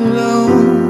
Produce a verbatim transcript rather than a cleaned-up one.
alone.